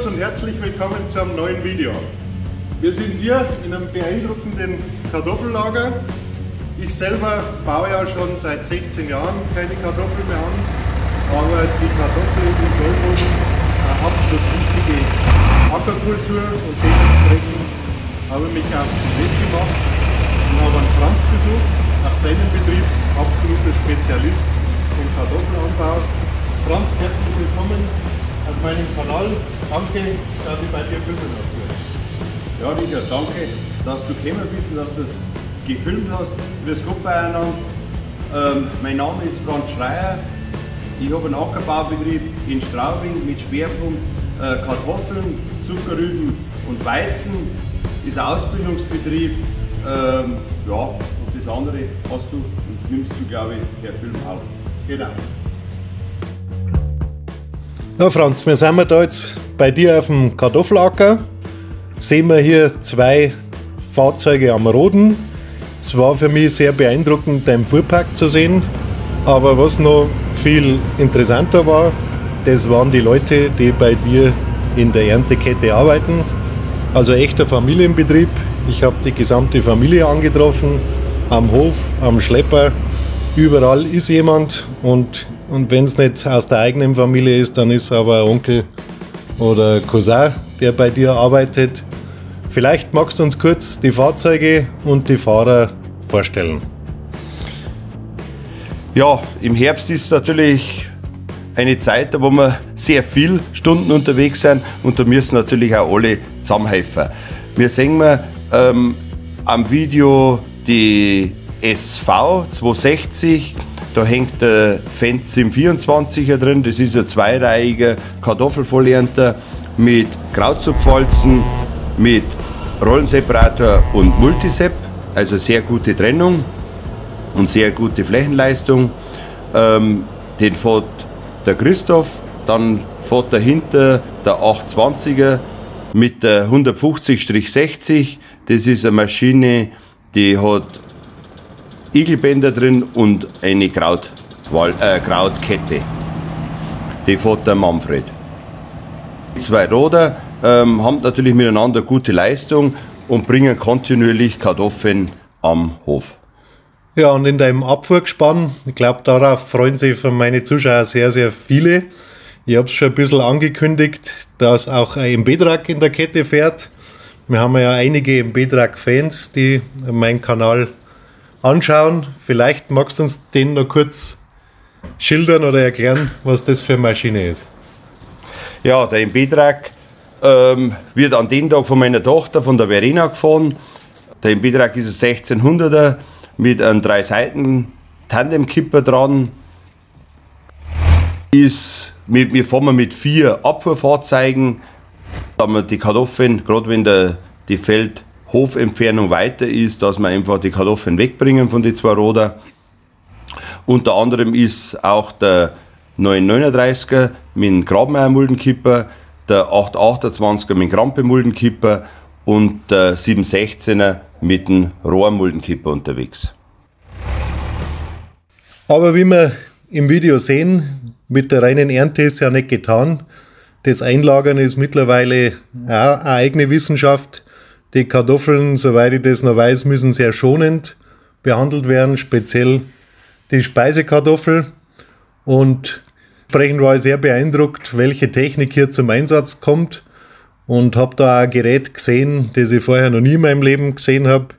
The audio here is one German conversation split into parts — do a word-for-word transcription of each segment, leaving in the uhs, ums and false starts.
Servus und herzlich willkommen zu einem neuen Video. Wir sind hier in einem beeindruckenden Kartoffellager. Ich selber baue ja schon seit sechzehn Jahren keine Kartoffeln mehr an, aber die Kartoffel ist im Gäuboden eine absolut wichtige Ackerkultur und dementsprechend habe ich mich auf den Weg gemacht und habe einen Franz besucht, nach seinem Betrieb absoluter Spezialist im Kartoffelanbau. Franz, herzlich willkommen auf meinem Kanal. Danke, dass ich bei dir filmen habe. Ja, Richard, danke, dass du gekommen bist und dass du das gefilmt hast. Grüß Gott beieinander. Ähm, mein Name ist Franz Schreier. Ich habe einen Ackerbaubetrieb in Straubing mit Schwerpunkt äh, Kartoffeln, Zuckerrüben und Weizen. Ist ein Ausbildungsbetrieb. Ähm, ja, und das andere hast du und nimmst du, glaube ich, per Film auf. Genau. Ja, Franz, wir sind da jetzt bei dir auf dem Kartoffelacker. Sehen wir hier zwei Fahrzeuge am Roden. Es war für mich sehr beeindruckend, deinen Fuhrpark zu sehen. Aber was noch viel interessanter war, das waren die Leute, die bei dir in der Erntekette arbeiten. Also echter Familienbetrieb. Ich habe die gesamte Familie angetroffen, am Hof, am Schlepper. Überall ist jemand und Und wenn es nicht aus der eigenen Familie ist, dann ist aber ein Onkel oder ein Cousin, der bei dir arbeitet. Vielleicht magst du uns kurz die Fahrzeuge und die Fahrer vorstellen. Ja, im Herbst ist natürlich eine Zeit, wo wir sehr viele Stunden unterwegs sind und da müssen natürlich auch alle zusammenhelfen. Wir sehen wir, ähm, am Video die S V zweihundertsechzig. Da hängt der Fenzim vierundzwanziger drin, das ist ein zweireihiger Kartoffelvollernter mit Krautzupfwalzen, mit Rollenseparator und Multisep, also sehr gute Trennung und sehr gute Flächenleistung. Ähm, den fährt der Christoph, dann fährt dahinter der achthundertzwanziger mit der hundertfünfzig sechzig, das ist eine Maschine, die hat Igelbänder drin und eine Krautwal äh, Krautkette. Die fährt der Manfred. Die zwei Roder ähm, haben natürlich miteinander gute Leistung und bringen kontinuierlich Kartoffeln am Hof. Ja, und in deinem Abfuhrgespann, ich glaube, darauf freuen sich von meinen Zuschauern sehr, sehr viele. Ich habe es schon ein bisschen angekündigt, dass auch ein M B-Trac in der Kette fährt. Wir haben ja einige M B-Trac-Fans, die meinen Kanal anschauen. Vielleicht magst du uns den noch kurz schildern oder erklären, was das für eine Maschine ist. Ja, der M B-Trac ähm, wird an dem Tag von meiner Tochter, von der Verena, gefahren. Der M B-Trac ist ein sechzehnhunderter mit einem drei Seiten Tandemkipper dran. Ist mit, wir fahren mit vier Abfuhrfahrzeugen, da wir die Kartoffeln, gerade wenn der, die Feld Hofentfernung weiter ist, dass man einfach die Kartoffeln wegbringen von den zwei Roder. Unter anderem ist auch der neunhundertneununddreißiger mit dem Grabmeier-Muldenkipper, der achthundertachtundzwanziger mit dem Krampe-Muldenkipper und der siebenhundertsechzehner mit dem Rohr-Muldenkipper unterwegs. Aber wie wir im Video sehen, mit der reinen Ernte ist ja nicht getan. Das Einlagern ist mittlerweile ja eine eigene Wissenschaft. Die Kartoffeln, soweit ich das noch weiß, müssen sehr schonend behandelt werden, speziell die Speisekartoffel. Und entsprechend war ich sehr beeindruckt, welche Technik hier zum Einsatz kommt. Und habe da auch ein Gerät gesehen, das ich vorher noch nie in meinem Leben gesehen habe.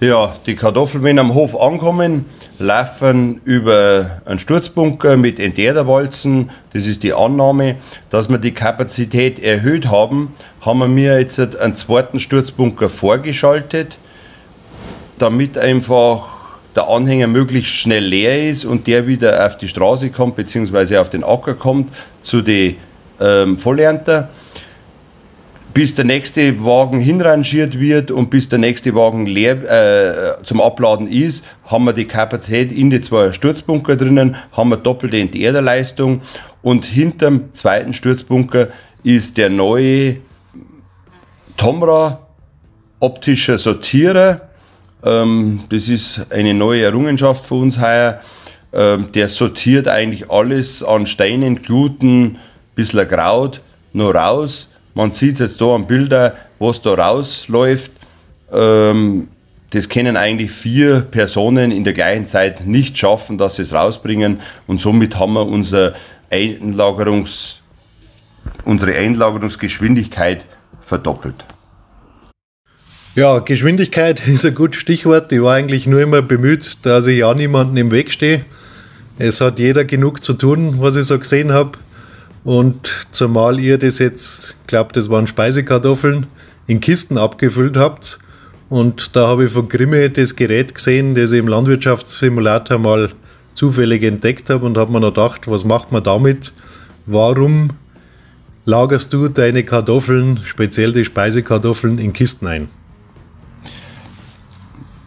Ja, die Kartoffeln, wenn am Hof ankommen, laufen über einen Sturzbunker mit Enterderwalzen. Das ist die Annahme, dass wir die Kapazität erhöht haben, haben wir mir jetzt einen zweiten Sturzbunker vorgeschaltet, damit einfach der Anhänger möglichst schnell leer ist und der wieder auf die Straße kommt, beziehungsweise auf den Acker kommt, zu den ähm, Vollernter. Bis der nächste Wagen hinrangiert wird und bis der nächste Wagen leer äh, zum Abladen ist, haben wir die Kapazität in die zwei Sturzbunker drinnen, haben wir doppelte Enterderleistung und hinterm zweiten Sturzbunker ist der neue Tomra optischer Sortierer. Ähm, das ist eine neue Errungenschaft für uns heuer. Ähm, der sortiert eigentlich alles an Steinen, Gluten, ein bisschen Kraut, noch raus. Man sieht es jetzt da am Bilder, was da rausläuft. Ähm, das können eigentlich vier Personen in der gleichen Zeit nicht schaffen, dass sie es rausbringen. Und somit haben wir unser Einlagerungs, unsere Einlagerungsgeschwindigkeit verdoppelt. Ja, Geschwindigkeit ist ein gutes Stichwort. Ich war eigentlich nur immer bemüht, dass ich ja niemandem im Weg stehe. Es hat jeder genug zu tun, was ich so gesehen habe. Und zumal ihr das jetzt, ich glaube, das waren Speisekartoffeln, in Kisten abgefüllt habt. Und da habe ich von Grimme das Gerät gesehen, das ich im Landwirtschaftssimulator mal zufällig entdeckt habe und habe mir noch gedacht, was macht man damit? Warum lagerst du deine Kartoffeln, speziell die Speisekartoffeln, in Kisten ein?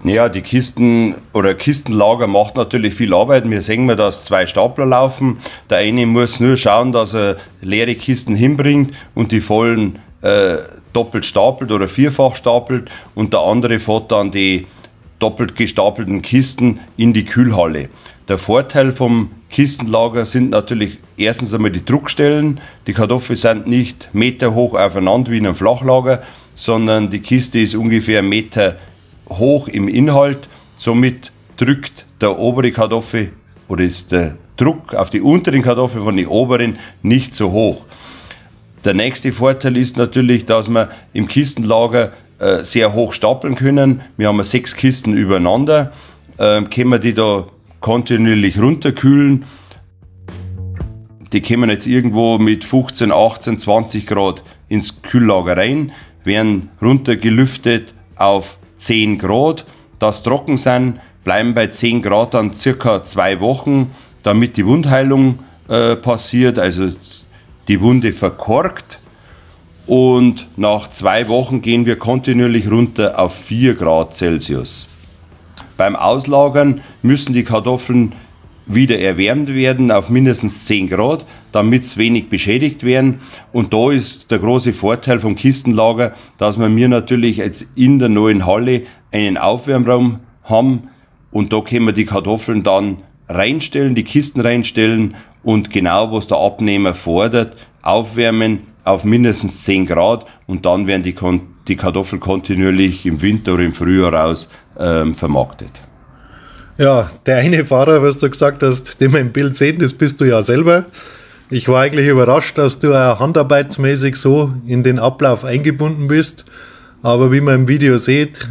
Ja, die Kisten oder Kistenlager macht natürlich viel Arbeit. Wir sehen, dass zwei Stapler laufen. Der eine muss nur schauen, dass er leere Kisten hinbringt und die vollen äh, doppelt stapelt oder vierfach stapelt. Und der andere fährt dann die doppelt gestapelten Kisten in die Kühlhalle. Der Vorteil vom Kistenlager sind natürlich erstens einmal die Druckstellen. Die Kartoffeln sind nicht meterhoch aufeinander wie in einem Flachlager, sondern die Kiste ist ungefähr einen Meter hoch im Inhalt, somit drückt der obere Kartoffel oder ist der Druck auf die unteren Kartoffeln von den oberen nicht so hoch. Der nächste Vorteil ist natürlich, dass wir im Kistenlager äh, sehr hoch stapeln können. Wir haben sechs Kisten übereinander, äh, können wir die da kontinuierlich runterkühlen. Die können jetzt irgendwo mit fünfzehn, achtzehn, zwanzig Grad ins Kühllager rein, werden runtergelüftet auf zehn Grad, das trocken sind, bleiben bei zehn Grad dann circa zwei Wochen, damit die Wundheilung äh, passiert, also die Wunde verkorkt, und nach zwei Wochen gehen wir kontinuierlich runter auf vier Grad Celsius. Beim Auslagern müssen die Kartoffeln wieder erwärmt werden auf mindestens zehn Grad, damit es wenig beschädigt werden. Und da ist der große Vorteil vom Kistenlager, dass wir mir natürlich jetzt in der neuen Halle einen Aufwärmraum haben und da können wir die Kartoffeln dann reinstellen, die Kisten reinstellen und genau, was der Abnehmer fordert, aufwärmen auf mindestens zehn Grad und dann werden die, die Kartoffeln kontinuierlich im Winter oder im Frühjahr raus ähm, vermarktet. Ja, der eine Fahrer, was du gesagt hast, den wir im Bild sehen, das bist du ja selber. Ich war eigentlich überrascht, dass du auch handarbeitsmäßig so in den Ablauf eingebunden bist. Aber wie man im Video sieht,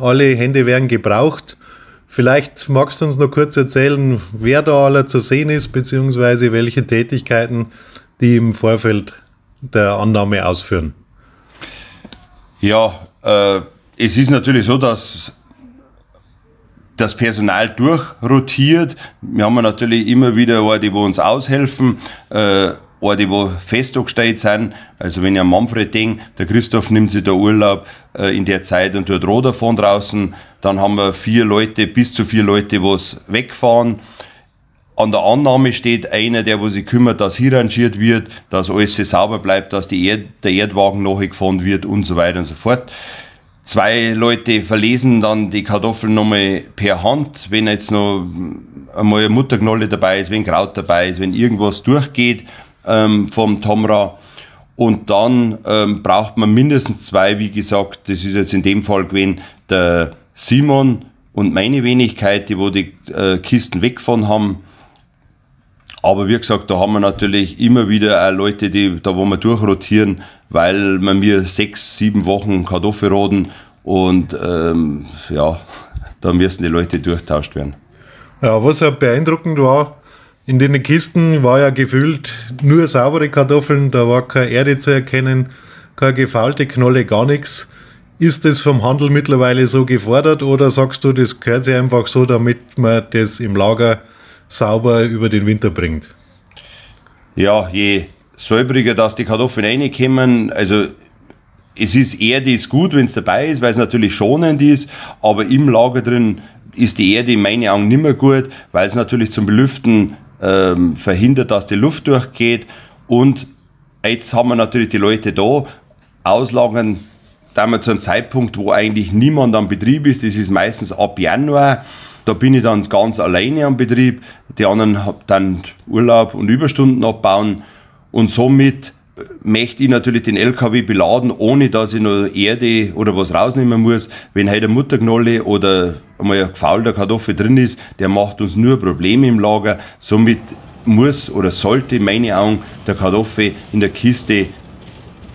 alle Hände werden gebraucht. Vielleicht magst du uns noch kurz erzählen, wer da alle zu sehen ist, beziehungsweise welche Tätigkeiten die im Vorfeld der Annahme ausführen. Ja, äh, es ist natürlich so, dass das Personal durchrotiert. Wir haben natürlich immer wieder Leute, die uns aushelfen, Leute, die fest angestellt sind. Also wenn ich an Manfred denke, der Christoph nimmt sich da Urlaub in der Zeit und tut Roder von draußen. Dann haben wir vier Leute, bis zu vier Leute, die wegfahren. An der Annahme steht einer, der sich kümmert, dass hier rangiert wird, dass alles sauber bleibt, dass die Erd, der Erdwagen nachgefahren wird und so weiter und so fort. Zwei Leute verlesen dann die Kartoffeln nochmal per Hand, wenn jetzt noch einmal eine Muttergnolle dabei ist, wenn Kraut dabei ist, wenn irgendwas durchgeht ähm, vom Tomra. Und dann ähm, braucht man mindestens zwei, wie gesagt, das ist jetzt in dem Fall gewesen, der Simon und meine Wenigkeit, die wo die äh, Kisten weggefahren haben. Aber wie gesagt, da haben wir natürlich immer wieder auch Leute, die da wo wir durchrotieren, weil man mir sechs, sieben Wochen Kartoffeln roden und ähm, ja, da müssen die Leute durchtauscht werden. Ja, was ja beeindruckend war, in den Kisten war ja gefühlt nur saubere Kartoffeln, da war keine Erde zu erkennen, keine gefaulte Knolle, gar nichts. Ist das vom Handel mittlerweile so gefordert oder sagst du, das gehört sich einfach so, damit man das im Lager sauber über den Winter bringt? Ja, je säubriger, dass die Kartoffeln reinkommen, also es ist Erde ist gut, wenn es dabei ist, weil es natürlich schonend ist, aber im Lager drin ist die Erde in meinen Augen nicht mehr gut, weil es natürlich zum Belüften ähm, verhindert, dass die Luft durchgeht, und jetzt haben wir natürlich die Leute da, auslagern da wir zu einem Zeitpunkt, wo eigentlich niemand am Betrieb ist, das ist meistens ab Januar. Da bin ich dann ganz alleine am Betrieb, die anderen haben dann Urlaub und Überstunden abbauen und somit möchte ich natürlich den L K W beladen, ohne dass ich noch Erde oder was rausnehmen muss. Wenn heute eine Mutterknolle oder einmal eine gefaulte Kartoffel drin ist, der macht uns nur Probleme im Lager. Somit muss oder sollte, meine Augen, der Kartoffel in der Kiste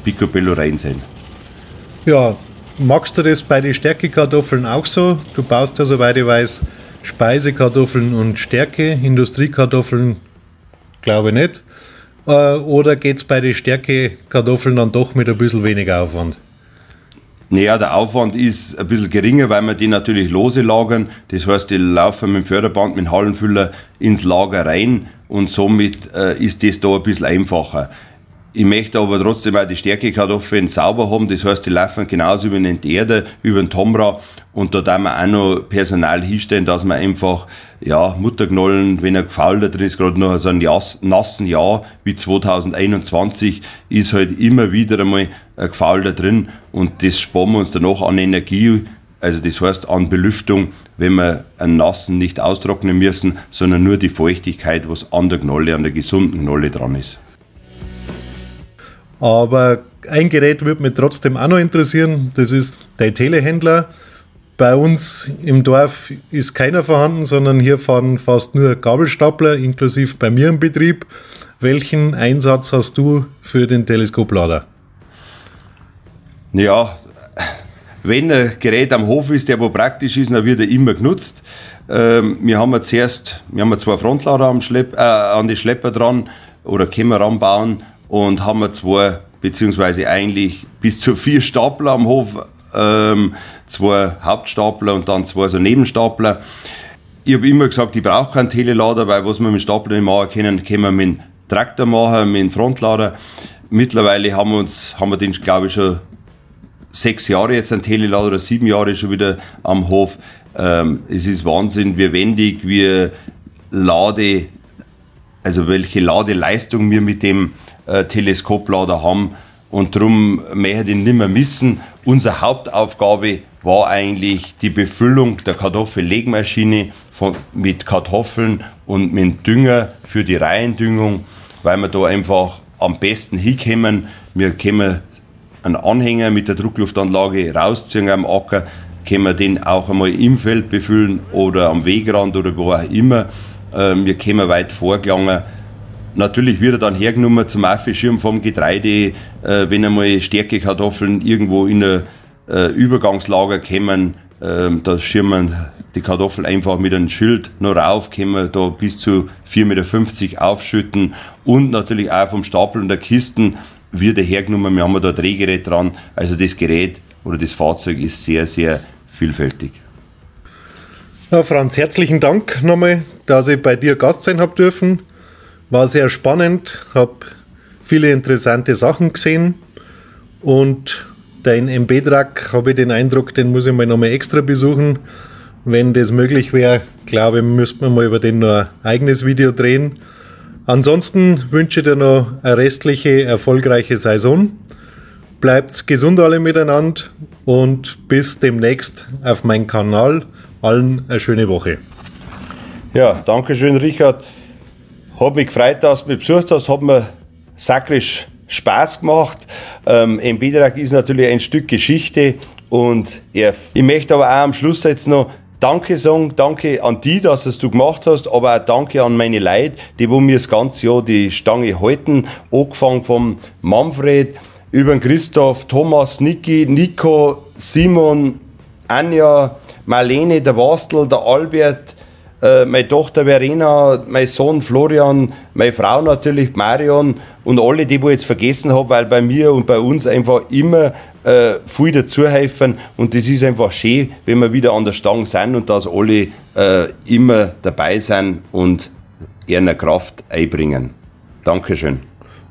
picobello rein sein. Ja, magst du das bei den Stärkekartoffeln auch so? Du baust ja, soweit ich weiß, Speisekartoffeln und Stärke, Industriekartoffeln glaube ich nicht. Oder geht es bei den Stärkekartoffeln dann doch mit ein bisschen weniger Aufwand? Naja, der Aufwand ist ein bisschen geringer, weil wir die natürlich lose lagern. Das heißt, die laufen mit dem Förderband, mit dem Hallenfüller ins Lager rein und somit äh, ist das da ein bisschen einfacher. Ich möchte aber trotzdem auch die Stärkekartoffeln sauber haben, das heißt, die laufen genauso über den Enterder, über den Tomra und da darf man auch noch Personal hinstellen, dass man einfach, ja, Mutterknollen, wenn er gefault drin ist, gerade noch so ein nassen Jahr wie zweitausendeinundzwanzig, ist halt immer wieder einmal ein Gefaulter drin und das sparen wir uns danach an Energie, also das heißt an Belüftung, wenn wir einen nassen nicht austrocknen müssen, sondern nur die Feuchtigkeit, was an der Knolle, an der gesunden Knolle dran ist. Aber ein Gerät würde mich trotzdem auch noch interessieren, das ist der Telehändler. Bei uns im Dorf ist keiner vorhanden, sondern hier fahren fast nur Gabelstapler, inklusive bei mir im Betrieb. Welchen Einsatz hast du für den Teleskoplader? Ja, wenn ein Gerät am Hof ist, der wo praktisch ist, dann wird er immer genutzt. Wir haben ja zuerst wir haben ja zwei Frontlader am Schlepp, äh, an die Schlepper dran oder können wir ranbauen. Und haben wir zwei, beziehungsweise eigentlich bis zu vier Stapler am Hof, ähm, zwei Hauptstapler und dann zwei so Nebenstapler. Ich habe immer gesagt, ich brauche keinen Telelader, weil was wir mit Stapler nicht machen können, können wir mit dem Traktor machen, mit dem Frontlader. Mittlerweile haben wir uns, haben wir den, glaube ich, schon sechs Jahre jetzt einen Telelader oder sieben Jahre schon wieder am Hof. Ähm, es ist Wahnsinn, wie wendig, wie Lade, also welche Ladeleistung wir mit dem Teleskoplader haben und darum möchte ich ihn nicht mehr missen. Unsere Hauptaufgabe war eigentlich die Befüllung der Kartoffellegmaschine von, mit Kartoffeln und mit Dünger für die Reihendüngung, weil wir da einfach am besten hinkommen. Wir können einen Anhänger mit der Druckluftanlage rausziehen am Acker, können wir den auch einmal im Feld befüllen oder am Wegrand oder wo auch immer. Wir können weit vorgelangen. Natürlich wird er dann hergenommen zum Aufschirmen vom Getreide, äh, wenn einmal Stärkekartoffeln irgendwo in ein äh, Übergangslager kommen, äh, da schirmen die Kartoffeln einfach mit einem Schild noch rauf, können wir da bis zu vier Meter fünfzig aufschütten und natürlich auch vom Stapel und der Kisten wird er hergenommen, wir haben da ein Drehgerät dran, also das Gerät oder das Fahrzeug ist sehr, sehr vielfältig. Ja, Franz, herzlichen Dank nochmal, dass ich bei dir Gast sein habe dürfen. War sehr spannend, habe viele interessante Sachen gesehen und dein M B-Trac, habe ich den Eindruck, den muss ich mal nochmal extra besuchen. Wenn das möglich wäre, glaube ich, müsste man mal über den noch ein eigenes Video drehen. Ansonsten wünsche ich dir noch eine restliche, erfolgreiche Saison. Bleibt gesund alle miteinander und bis demnächst auf meinem Kanal. Allen eine schöne Woche. Ja, danke schön, Richard. Hat mich gefreut, dass du mich besucht hast, hat mir sakrisch Spaß gemacht. Ähm, M B-Trac ist natürlich ein Stück Geschichte und ich möchte aber auch am Schluss jetzt noch Danke sagen, danke an die, dass es du gemacht hast, aber auch danke an meine Leute, die wo mir das ganze Jahr die Stange halten, angefangen vom Manfred, über den Christoph, Thomas, Niki, Nico, Simon, Anja, Marlene, der Wastl, der Albert, meine Tochter Verena, mein Sohn Florian, meine Frau natürlich, Marion und alle, die ich jetzt vergessen habe, weil bei mir und bei uns einfach immer äh, viel dazuhelfen und das ist einfach schön, wenn wir wieder an der Stange sind und dass alle äh, immer dabei sind und ihre Kraft einbringen. Dankeschön.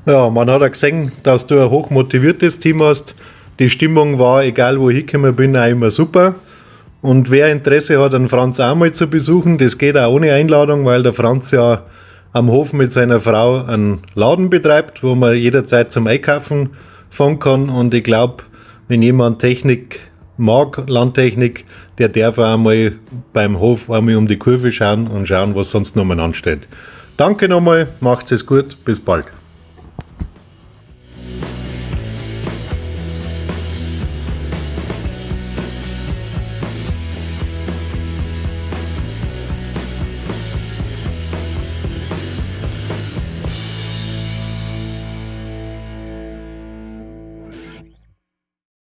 Ja, man hat ja gesehen, dass du ein hochmotiviertes Team hast. Die Stimmung war, egal wo ich hingekommen bin, auch immer super. Und wer Interesse hat, den Franz auch mal zu besuchen, das geht auch ohne Einladung, weil der Franz ja am Hof mit seiner Frau einen Laden betreibt, wo man jederzeit zum Einkaufen fahren kann. Und ich glaube, wenn jemand Technik mag, Landtechnik, der darf auch mal beim Hof einmal um die Kurve schauen und schauen, was sonst noch mal ansteht. Danke nochmal, macht's es gut, bis bald.